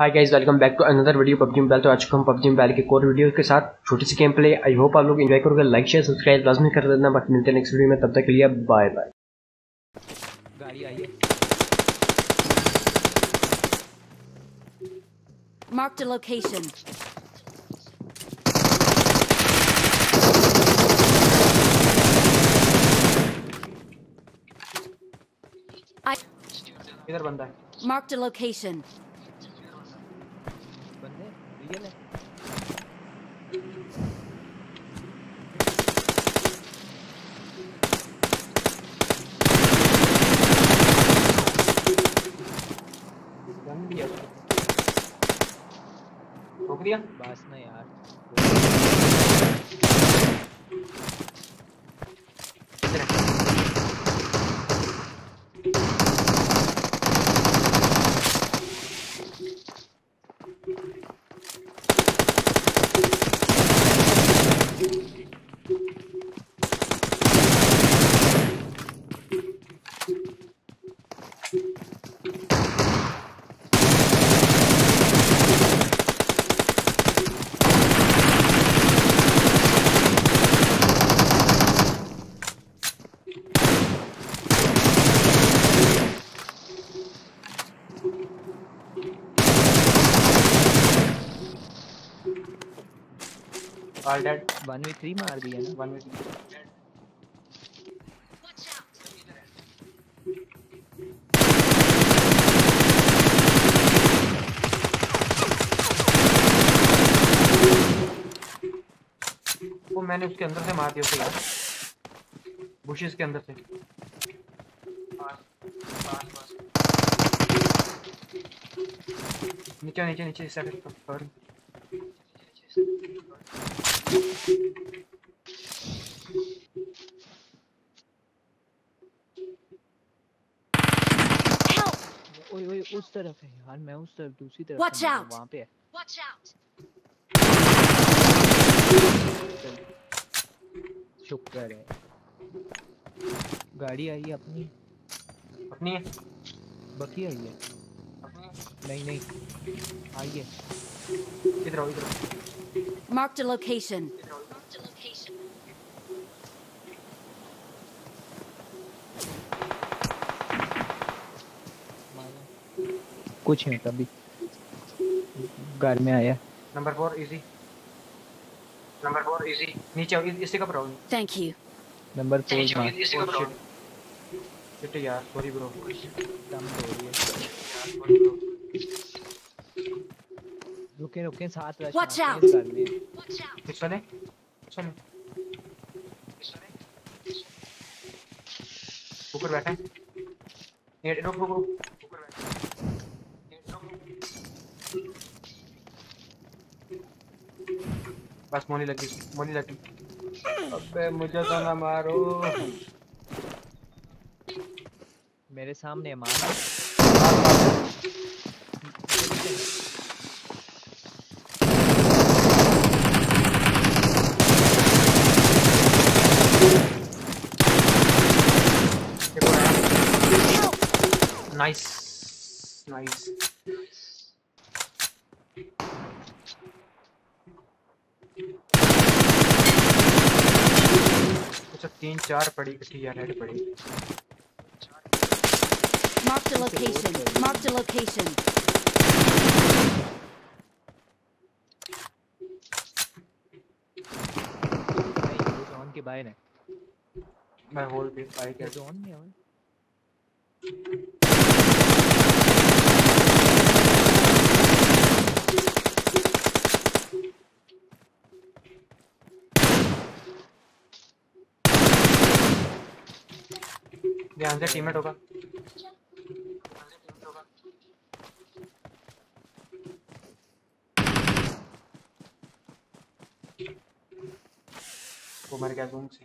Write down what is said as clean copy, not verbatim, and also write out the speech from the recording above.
Hi guys, welcome back to another video PUBG Mobile। तो आज हम PUBG Mobile के कोर वीडियो के साथ छोटी सी गेम प्ले, आई होप आप लोग एंजॉय करोगे। लाइक शेयर सब्सक्राइब लाजमी कर देना। बाकी मिलते हैं नेक्स्ट वीडियो में, तब तक के लिए बाय बाय। गाड़ी आई है, मार्क द लोकेशन। इधर बंदा है। Mark the location. बंदे रियल है। गन दिया उसको, रोक दिया बस ना यार। All dead, 1v3 मार दिया ना, 1v3। वो मैंने उसके अंदर से मार दिया उसे यार, बुशेस के अंदर से। नीचे नीचे नीचे इस साइड पर। ओए ओए उस तरफ है यार, मैं उस तरफ दूसरी तरफ वहां पे है। Watch out! शुक्र है गाड़ी आई है अपनी अपनी बकी आई है। नहीं नहीं आई है। इधर आओ इधर आओ। Marked a location. कुछ है तभी घर में आया। Number 4 easy, number 4 easy. नीचे आओ, इससे कब रहो। Thank you. नंबर 4 इससे कब रहो। शिट यार, सॉरी ब्रो, दम तोड़ दिया यार। रुके रुके साथ रश मारते हैं करने। पिछले चलो ऊपर बैठा है। नेट रुक रुक ऊपर बैठा है। नेट रुक बस। मोनी लगी। अबे मुझे तो ना मारो, मेरे सामने मार। Nice, nice. अच्छा 3-4 पड़ी इकट्ठी यार, हेड पड़ी। Mark the location. जोन के बाहर है। मैं होल पे फायर कर जोन में हूं। ध्यान से, टीममेट होगा। वो मर गया ज़ूम से।